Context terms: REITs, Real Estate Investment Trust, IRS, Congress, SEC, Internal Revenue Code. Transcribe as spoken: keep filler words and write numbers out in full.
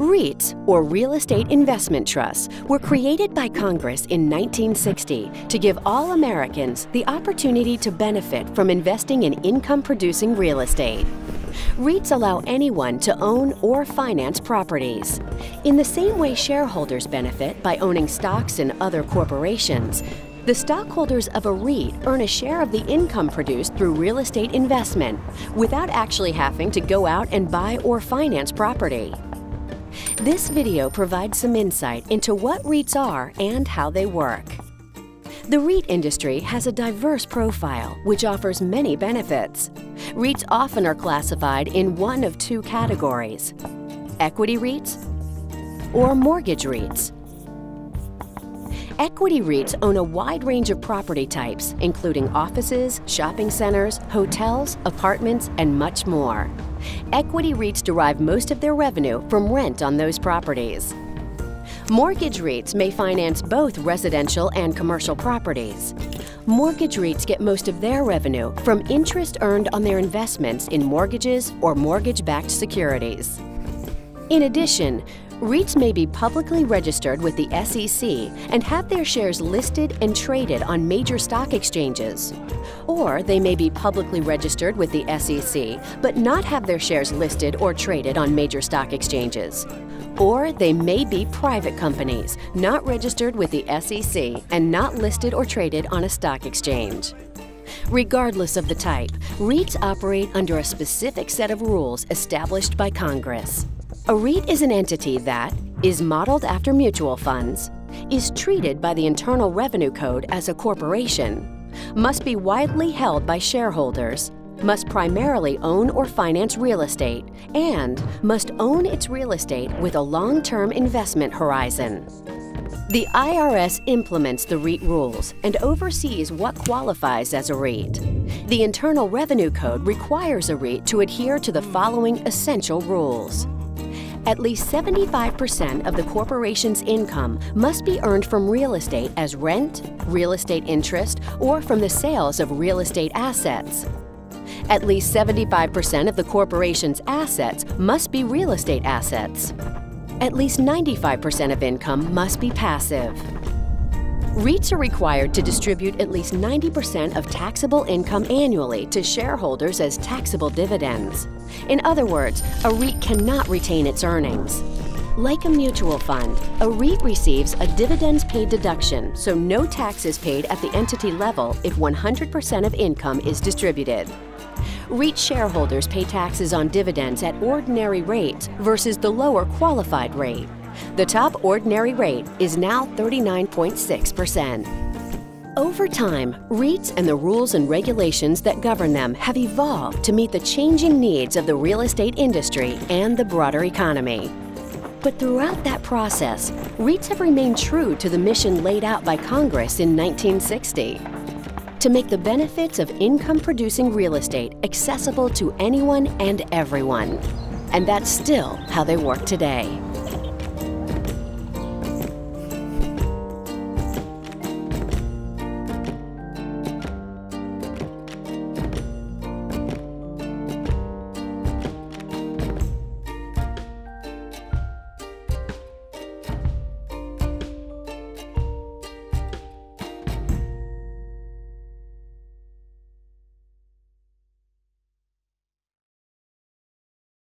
REITs, or Real Estate Investment Trusts, were created by Congress in nineteen sixty to give all Americans the opportunity to benefit from investing in income-producing real estate. REITs allow anyone to own or finance properties. In the same way shareholders benefit by owning stocks in other corporations, the stockholders of a REIT earn a share of the income produced through real estate investment without actually having to go out and buy or finance property. This video provides some insight into what REITs are and how they work. The REIT industry has a diverse profile, which offers many benefits. REITs often are classified in one of two categories: equity REITs or mortgage REITs. Equity REITs own a wide range of property types, including offices, shopping centers, hotels, apartments, and much more. Equity REITs derive most of their revenue from rent on those properties. Mortgage REITs may finance both residential and commercial properties. Mortgage REITs get most of their revenue from interest earned on their investments in mortgages or mortgage-backed securities. In addition, REITs may be publicly registered with the S E C and have their shares listed and traded on major stock exchanges. Or they may be publicly registered with the S E C but not have their shares listed or traded on major stock exchanges. Or they may be private companies, not registered with the S E C and not listed or traded on a stock exchange. Regardless of the type, REITs operate under a specific set of rules established by Congress. A REIT is an entity that is modeled after mutual funds, is treated by the Internal Revenue Code as a corporation, must be widely held by shareholders, must primarily own or finance real estate, and must own its real estate with a long-term investment horizon. The I R S implements the REIT rules and oversees what qualifies as a REIT. The Internal Revenue Code requires a REIT to adhere to the following essential rules. At least seventy-five percent of the corporation's income must be earned from real estate as rent, real estate interest, or from the sales of real estate assets. At least seventy-five percent of the corporation's assets must be real estate assets. At least ninety-five percent of income must be passive. REITs are required to distribute at least ninety percent of taxable income annually to shareholders as taxable dividends. In other words, a REIT cannot retain its earnings. Like a mutual fund, a REIT receives a dividends paid deduction, so no tax is paid at the entity level if one hundred percent of income is distributed. REIT shareholders pay taxes on dividends at ordinary rates versus the lower qualified rate. The top ordinary rate is now thirty-nine point six percent. Over time, REITs and the rules and regulations that govern them have evolved to meet the changing needs of the real estate industry and the broader economy. But throughout that process, REITs have remained true to the mission laid out by Congress in nineteen sixty. To make the benefits of income-producing real estate accessible to anyone and everyone. And that's still how they work today.